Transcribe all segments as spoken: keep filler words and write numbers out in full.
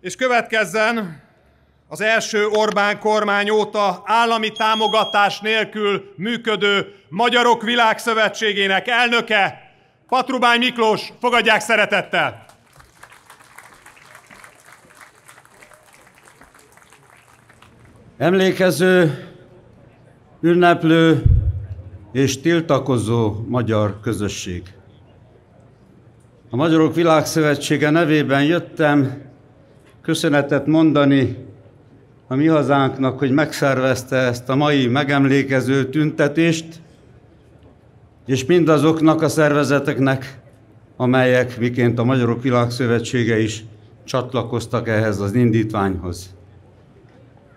És következzen az első Orbán kormány óta állami támogatás nélkül működő Magyarok Világszövetségének elnöke, Patrubány Miklós. Fogadják szeretettel! Emlékező, ünneplő és tiltakozó magyar közösség. A Magyarok Világszövetsége nevében jöttem köszönetet mondani a mi hazánknak, hogy megszervezte ezt a mai megemlékező tüntetést, és mindazoknak a szervezeteknek, amelyek, miként a Magyarok Világszövetsége is csatlakoztak ehhez az indítványhoz.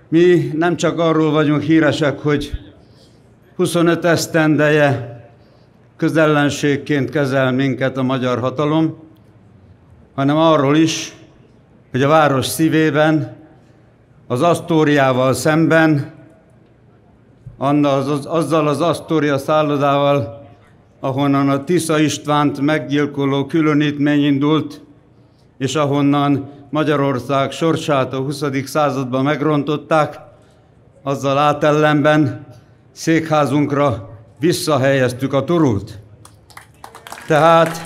Mi nem csak arról vagyunk híresek, hogy huszonöt esztendeje közellenségként kezel minket a magyar hatalom, hanem arról is, hogy a város szívében, az Asztóriával szemben, azzal az Asztória szállodával, ahonnan a Tisza Istvánt meggyilkoló különítmény indult, és ahonnan Magyarország sorsát a huszadik században megrontották, azzal átellenben székházunkra visszahelyeztük a Turult. Tehát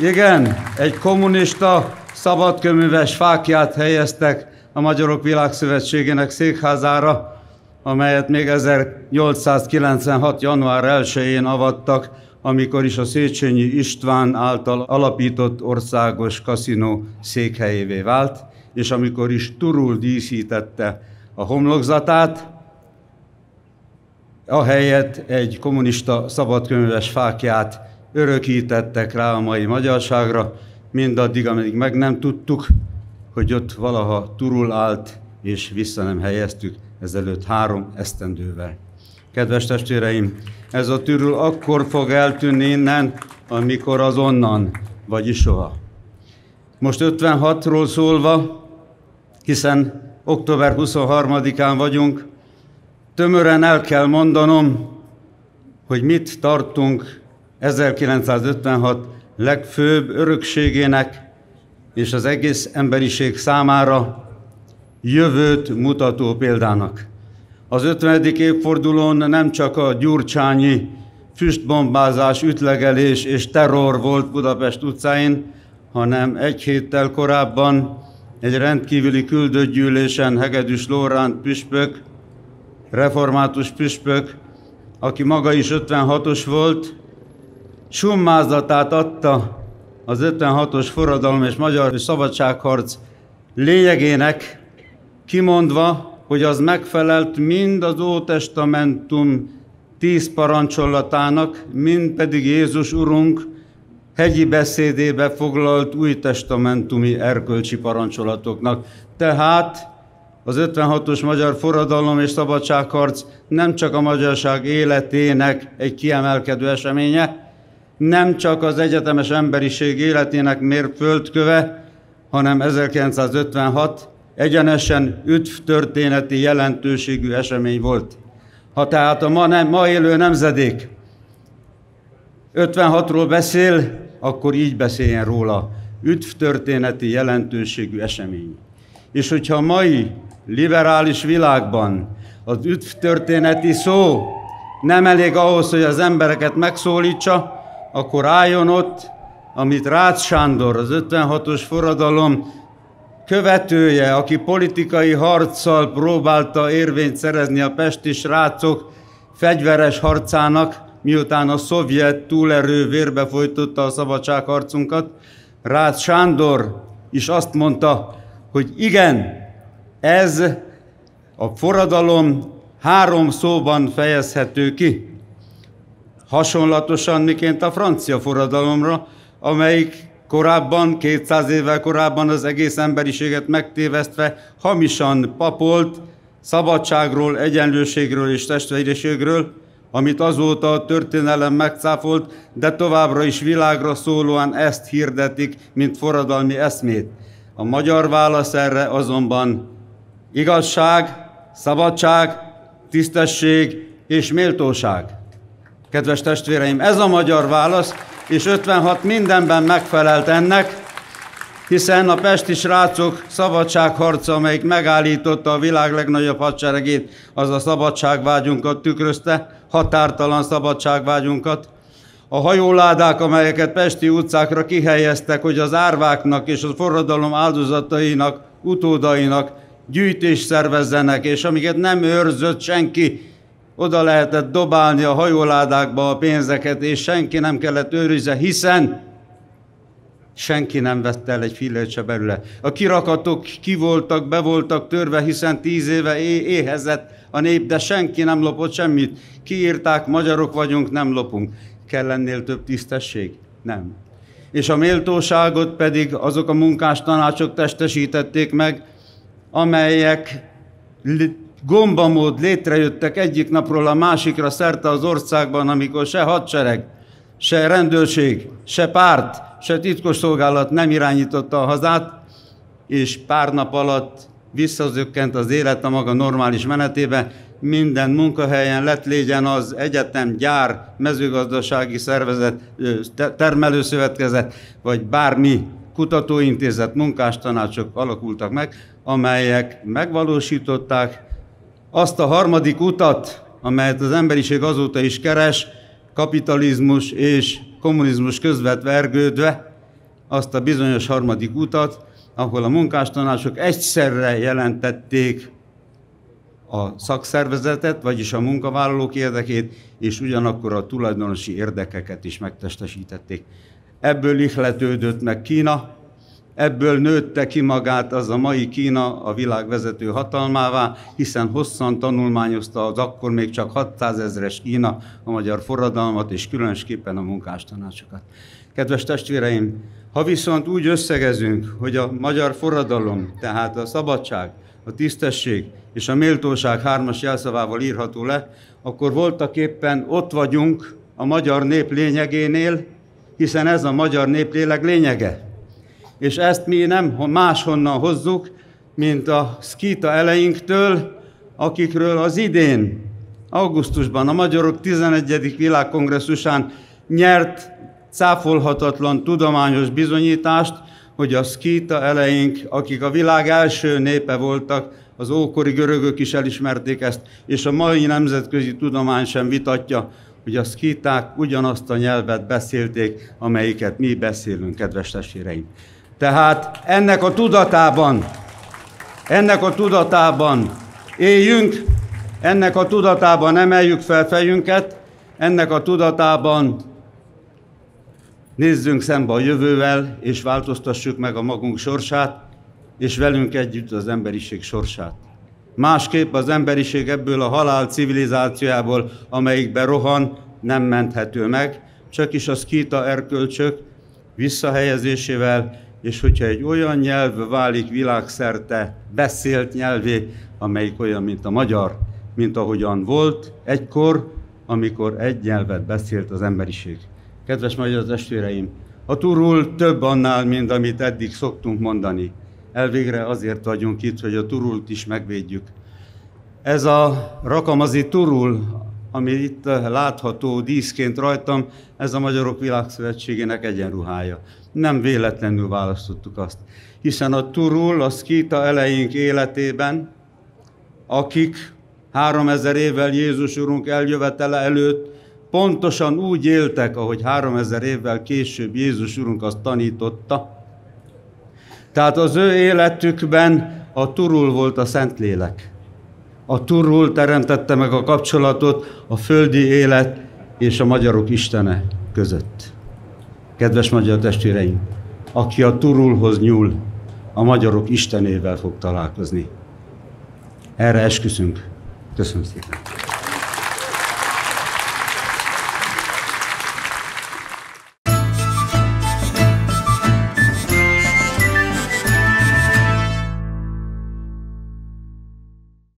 igen, egy kommunista, szabadkőműves fáklyát helyeztek a Magyarok Világszövetségének székházára, amelyet még ezernyolcszázkilencvenhat. január elsején avattak, amikor is a Széchenyi István által alapított országos kaszinó székhelyévé vált, és amikor is Turul díszítette a homlokzatát, ahelyett egy kommunista szabadkönyves fáklyát örökítettek rá a mai magyarságra, mindaddig, amíg meg nem tudtuk, hogy ott valaha Turul állt, és vissza nem helyeztük ezelőtt három esztendővel. Kedves testvéreim, ez a Turul akkor fog eltűnni innen, amikor az onnan, vagyis soha. Most ötvenhatról szólva, hiszen október huszonharmadikán vagyunk, tömören el kell mondanom, hogy mit tartunk ezerkilencszázötvenhat legfőbb örökségének és az egész emberiség számára jövőt mutató példának. Az ötvenedik évfordulón nem csak a gyurcsányi füstbombázás, ütlegelés és terror volt Budapest utcáin, hanem egy héttel korábban egy rendkívüli küldöttgyűlésen Hegedűs Lóránt püspök, református püspök, aki maga is ötvenhatos volt, summázatát adta az ötvenhatos forradalom és magyar szabadságharc lényegének, kimondva, hogy az megfelelt mind az Ótestamentum tíz parancsolatának, mind pedig Jézus Urunk hegyi beszédébe foglalt újtestamentumi erkölcsi parancsolatoknak. Tehát az ötvenhatos magyar forradalom és szabadságharc nem csak a magyarság életének egy kiemelkedő eseménye, nem csak az egyetemes emberiség életének mérföldköve, hanem ezerkilencszázötvenhat egyenesen üdvtörténeti jelentőségű esemény volt. Ha tehát a ma, nem, ma élő nemzedék ötvenhatról beszél, akkor így beszéljen róla: üdvtörténeti jelentőségű esemény. És hogyha a mai liberális világban az üdvtörténeti szó nem elég ahhoz, hogy az embereket megszólítsa, akkor álljon ott, amit Rácz Sándor, az ötvenhatos forradalom követője, aki politikai harccal próbálta érvényt szerezni a pesti srácok fegyveres harcának, miután a szovjet túlerő vérbe folytotta a szabadságharcunkat, Rácz Sándor is azt mondta, hogy igen, ez a forradalom három szóban fejezhető ki. Hasonlatosan miként a francia forradalomra, amelyik korábban, kétszáz évvel korábban az egész emberiséget megtévesztve hamisan papolt szabadságról, egyenlőségről és testvériségről, amit azóta a történelem megcáfolt, de továbbra is világra szólóan ezt hirdetik, mint forradalmi eszmét. A magyar válasz erre azonban igazság, szabadság, tisztesség és méltóság. Kedves testvéreim, ez a magyar válasz, és ötvenhat mindenben megfelelt ennek, hiszen a pesti srácok szabadságharca, amelyik megállította a világ legnagyobb hadseregét, az a szabadságvágyunkat tükrözte, határtalan szabadságvágyunkat. A hajóládák, amelyeket pesti utcákra kihelyeztek, hogy az árváknak és a forradalom áldozatainak, utódainak gyűjtést szervezzenek, és amiket nem őrzött senki, oda lehetett dobálni a hajóládákba a pénzeket, és senki nem kellett őrizze, hiszen senki nem vette el egy fillért se belőle. A kirakatok ki voltak, be voltak törve, hiszen tíz éve éhezett a nép, de senki nem lopott semmit. Kiírták, magyarok vagyunk, nem lopunk. Kell ennél több tisztesség? Nem. És a méltóságot pedig azok a munkás tanácsok testesítették meg, amelyek gombamód létrejöttek egyik napról a másikra szerte az országban, amikor se hadsereg, se rendőrség, se párt, se titkosszolgálat nem irányította a hazát, és pár nap alatt visszazökkent az élet a maga normális menetébe, minden munkahelyen lett, légyen az egyetem, gyár, mezőgazdasági szervezet, termelőszövetkezet, vagy bármi kutatóintézet, munkástanácsok alakultak meg, amelyek megvalósították azt a harmadik utat, amelyet az emberiség azóta is keres, kapitalizmus és kommunizmus közvetve ergődve, azt a bizonyos harmadik utat, ahol a munkástanácsok egyszerre jelentették a szakszervezetet, vagyis a munkavállalók érdekét, és ugyanakkor a tulajdonosi érdekeket is megtestesítették. Ebből ihletődött meg Kína, ebből nőtte ki magát az a mai Kína a világ vezető hatalmává, hiszen hosszan tanulmányozta az akkor még csak hatszázezres Kína a magyar forradalmat, és különösképpen a munkástanácsokat. Kedves testvéreim, ha viszont úgy összegezünk, hogy a magyar forradalom, tehát a szabadság, a tisztesség és a méltóság hármas jelszavával írható le, akkor voltaképpen ott vagyunk a magyar nép lényegénél, hiszen ez a magyar néplélek lényege. És ezt mi nem máshonnan hozzuk, mint a szkíta eleinktől, akikről az idén, augusztusban a Magyarok tizenegyedik világkongresszusán nyert cáfolhatatlan tudományos bizonyítást, hogy a szkíta eleink, akik a világ első népe voltak, az ókori görögök is elismerték ezt, és a mai nemzetközi tudomány sem vitatja, hogy a szkíták ugyanazt a nyelvet beszélték, amelyiket mi beszélünk, kedves testvéreim. Tehát ennek a tudatában, ennek a tudatában éljünk, ennek a tudatában emeljük fel fejünket, ennek a tudatában nézzünk szembe a jövővel, és változtassuk meg a magunk sorsát, és velünk együtt az emberiség sorsát. Másképp az emberiség ebből a halál civilizációjából, amelyikbe rohan, nem menthető meg, csak is a szkíta erkölcsök visszahelyezésével, és hogyha egy olyan nyelv válik világszerte beszélt nyelvé, amelyik olyan, mint a magyar, mint ahogyan volt egykor, amikor egy nyelvet beszélt az emberiség. Kedves magyar testvéreim, a Turul több annál, mint amit eddig szoktunk mondani. Elvégre azért vagyunk itt, hogy a Turult is megvédjük. Ez a rakamazi Turul, ami itt látható díszként rajtam, ez a Magyarok Világszövetségének egyenruhája. Nem véletlenül választottuk azt, hiszen a Turul a szkíta eleink életében, akik háromezer évvel Jézus Urunk eljövetele előtt pontosan úgy éltek, ahogy háromezer évvel később Jézus Urunk azt tanította. Tehát az ő életükben a Turul volt a Szentlélek. A Turul teremtette meg a kapcsolatot a földi élet és a magyarok Istene között. Kedves magyar testvéreim, aki a Turulhoz nyúl, a magyarok Istenével fog találkozni. Erre esküszünk. Köszönöm szépen.